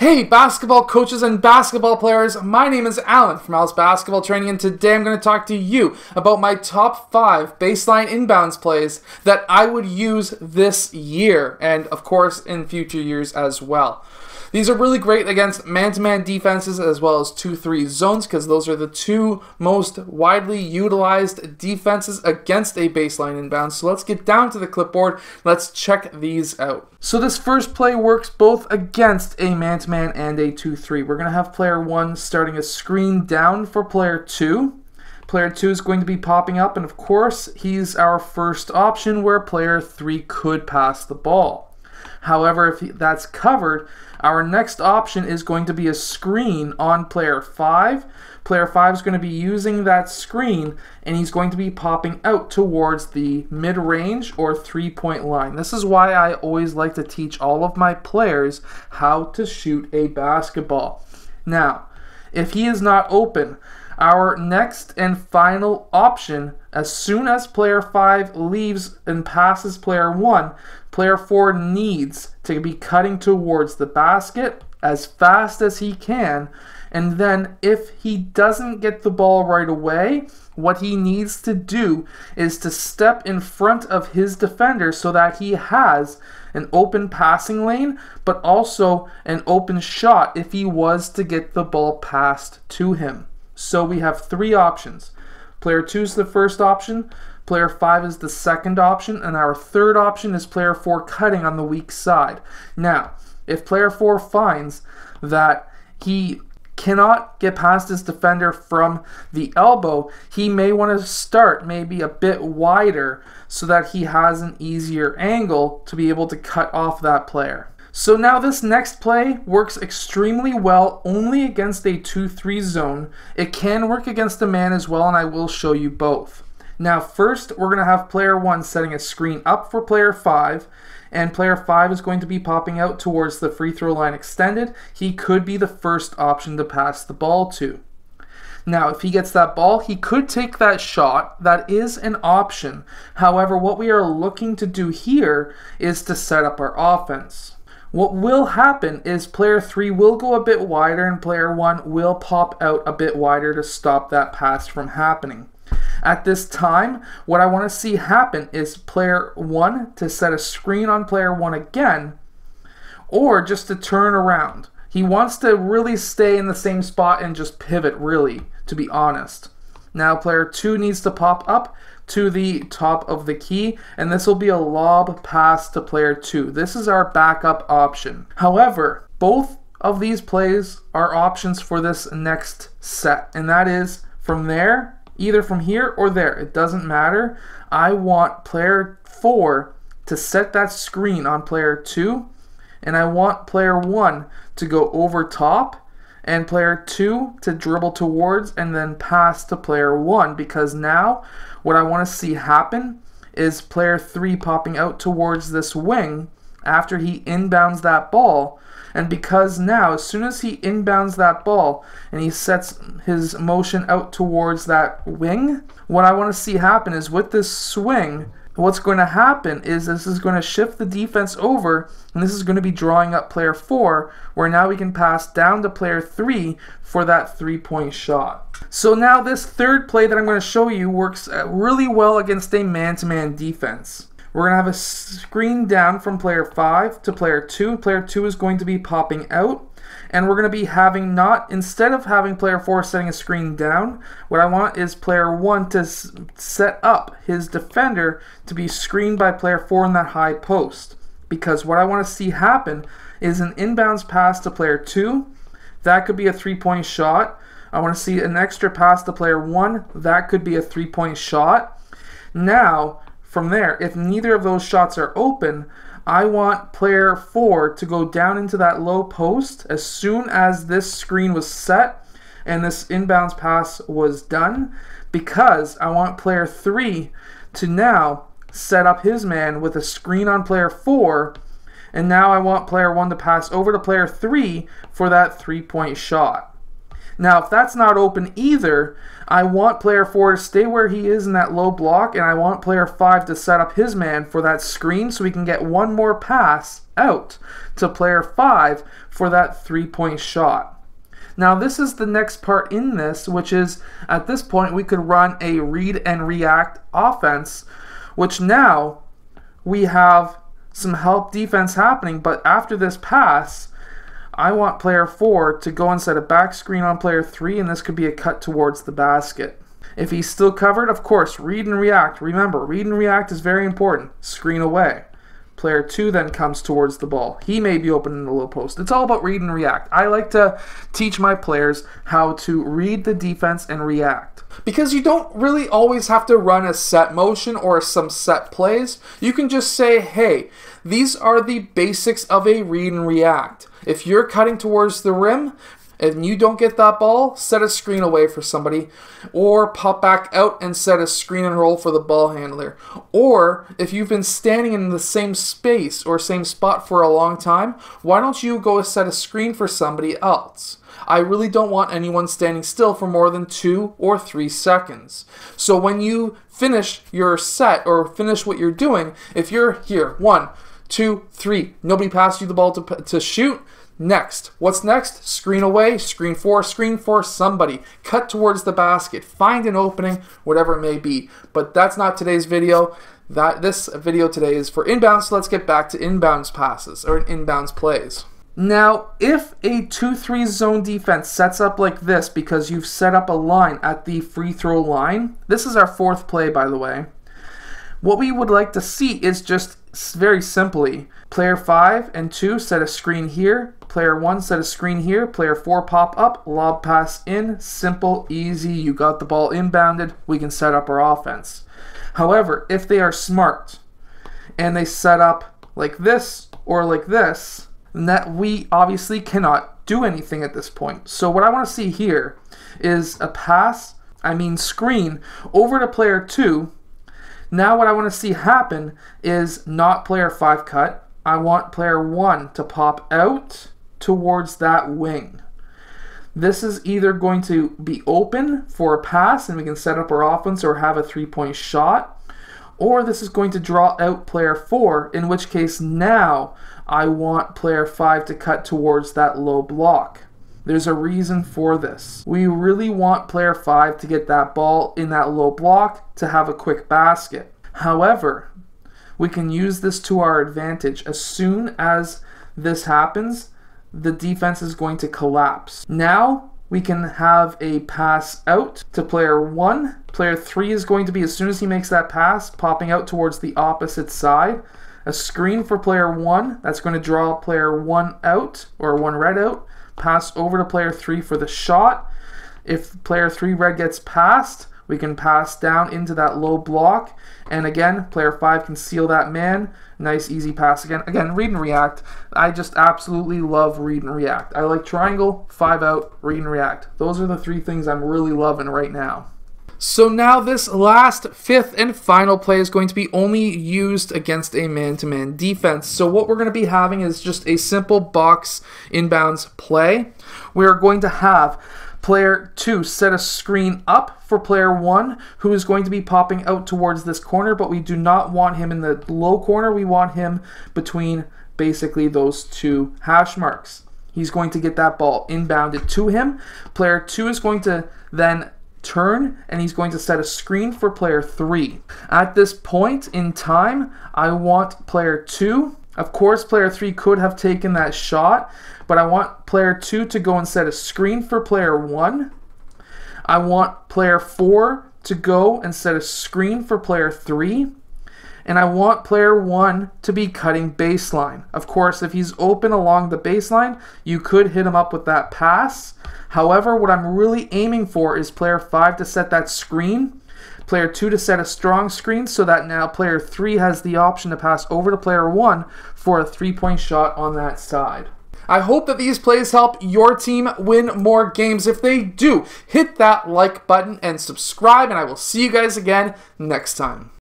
Hey basketball coaches and basketball players, my name is Allen from Allen's Basketball Training, and today I'm going to talk to you about my top 5 baseline inbounds plays that I would use this year and of course in future years as well. These are really great against man-to-man defenses as well as 2-3 zones because those are the two most widely utilized defenses against a baseline inbound. So let's get down to the clipboard, let's check these out. So this first play works both against a man-to-man and a 2-3. We're going to have player 1 starting a screen down for player 2. Player 2 is going to be popping up, and of course he's our first option where player 3 could pass the ball. However, if that's covered, our next option is going to be a screen on player 5. Player 5 is going to be using that screen, and he's going to be popping out towards the mid-range or three-point line. This is why I always like to teach all of my players how to shoot a basketball. Now, if he is not open, our next and final option, as soon as player 5 leaves and passes player 1, player 4 needs to be cutting towards the basket as fast as he can, and then if he doesn't get the ball right away, what he needs to do is to step in front of his defender so that he has an open passing lane, but also an open shot if he was to get the ball passed to him. So we have 3 options. Player 2 is the first option, player 5 is the second option, and our third option is player 4 cutting on the weak side. Now, if player 4 finds that he cannot get past his defender from the elbow, he may want to start maybe a bit wider so that he has an easier angle to be able to cut off that player. So now this next play works extremely well only against a 2-3 zone. It can work against a man as well, and I will show you both. Now first, we're going to have player 1 setting a screen up for player 5, and player 5 is going to be popping out towards the free throw line extended. He could be the first option to pass the ball to. Now, if he gets that ball, he could take that shot. That is an option. However, what we are looking to do here is to set up our offense. What will happen is player 3 will go a bit wider and player 1 will pop out a bit wider to stop that pass from happening. At this time, what I want to see happen is player 1 to set a screen on player 1 again, or just to turn around. He wants to really stay in the same spot and just pivot, really, to be honest. Now player 2 needs to pop up to the top of the key, and this will be a lob pass to player 2. This is our backup option. However, both of these plays are options for this next set, and that is from there, either from here or there, it doesn't matter. I want player 4 to set that screen on player 2, and I want player 1 to go over top and player 2 to dribble towards and then pass to player 1, because now what I want to see happen is player 3 popping out towards this wing after he inbounds that ball, and because now as soon as he inbounds that ball and he sets his motion out towards that wing, what I want to see happen is with this swing, what's going to happen is this is going to shift the defense over, and this is going to be drawing up player 4, where now we can pass down to player 3 for that three-point shot. So now this third play that I'm going to show you works really well against a man-to-man defense. We're going to have a screen down from player 5 to player 2. Player 2 is going to be popping out, and we're going to be having instead of having player 4 setting a screen down, what I want is player 1 to set up his defender to be screened by player 4 in that high post. Because what I want to see happen is an inbounds pass to player 2. That could be a three-point shot. I want to see an extra pass to player 1. That could be a three-point shot. Now, from there, if neither of those shots are open, I want player 4 to go down into that low post as soon as this screen was set and this inbounds pass was done, because I want player 3 to now set up his man with a screen on player 4, and now I want player 1 to pass over to player 3 for that three-point shot. Now, if that's not open either, I want player 4 to stay where he is in that low block, and I want player 5 to set up his man for that screen so we can get one more pass out to player 5 for that three-point shot. Now this is the next part in this, which is at this point we could run a read and react offense, which now we have some help defense happening, but after this pass I want player 4 to go and set a back screen on player 3, and this could be a cut towards the basket. If he's still covered, of course, read and react. Remember, read and react is very important. Screen away. Player 2 then comes towards the ball. He may be open in the low post. It's all about read and react. I like to teach my players how to read the defense and react. Because you don't really always have to run a set motion or some set plays. You can just say, hey, these are the basics of a read and react. If you're cutting towards the rim and you don't get that ball, set a screen away for somebody, or pop back out and set a screen and roll for the ball handler. Or if you've been standing in the same space or same spot for a long time, why don't you go set a screen for somebody else? I really don't want anyone standing still for more than 2 or 3 seconds. So when you finish your set or finish what you're doing, if you're here, 1, 2, 3, nobody passed you the ball to shoot, next. What's next? Screen away, screen for somebody. Cut towards the basket. Find an opening, whatever it may be. But that's not today's video. This video today is for inbounds, so let's get back to inbounds passes or inbounds plays. Now, if a 2-3 zone defense sets up like this because you've set up a line at the free throw line, this is our 4th play, by the way. What we would like to see is just very simply, player 5 and 2 set a screen here, player 1 set a screen here, player 4 pop up, lob pass in, simple, easy, you got the ball inbounded, we can set up our offense. However, if they are smart and they set up like this or like this, then that we obviously cannot do anything at this point. So what I want to see here is a pass, screen, over to player 2. Now what I want to see happen is not player 5 cut. I want player 1 to pop out towards that wing. This is either going to be open for a pass and we can set up our offense or have a three-point shot, or this is going to draw out player 4, in which case now I want player 5 to cut towards that low block. There's a reason for this. We really want player 5 to get that ball in that low block to have a quick basket. However, we can use this to our advantage. As soon as this happens, the defense is going to collapse. Now we can have a pass out to player 1. Player 3 is going to be, as soon as he makes that pass, popping out towards the opposite side. A screen for player 1. That's going to draw player 1 out, or 1 red out. Pass over to player 3 for the shot. If player 3 red gets passed, we can pass down into that low block, and again player 5 can seal that man. Nice easy pass again. Again, read and react. I just absolutely love read and react. I like triangle, 5 out, read and react. Those are the 3 things I'm really loving right now. So now this last, 5th and final play is going to be only used against a man-to-man defense. So what we're going to be having is just a simple box inbounds play. We're going to have player 2 set a screen up for player 1, who is going to be popping out towards this corner, but we do not want him in the low corner. We want him between basically those 2 hash marks. He's going to get that ball inbounded to him. Player 2 is going to then turn, and he's going to set a screen for player 3. At this point in time, I want player 2. Of course, player 3 could have taken that shot, but I want player 2 to go and set a screen for player 1. I want player 4 to go and set a screen for player 3. And I want player 1 to be cutting baseline. Of course, if he's open along the baseline, you could hit him up with that pass. However, what I'm really aiming for is player 5 to set that screen, player 2 to set a strong screen, so that now player 3 has the option to pass over to player 1 for a three-point shot on that side. I hope that these plays help your team win more games. If they do, hit that like button and subscribe, and I will see you guys again next time.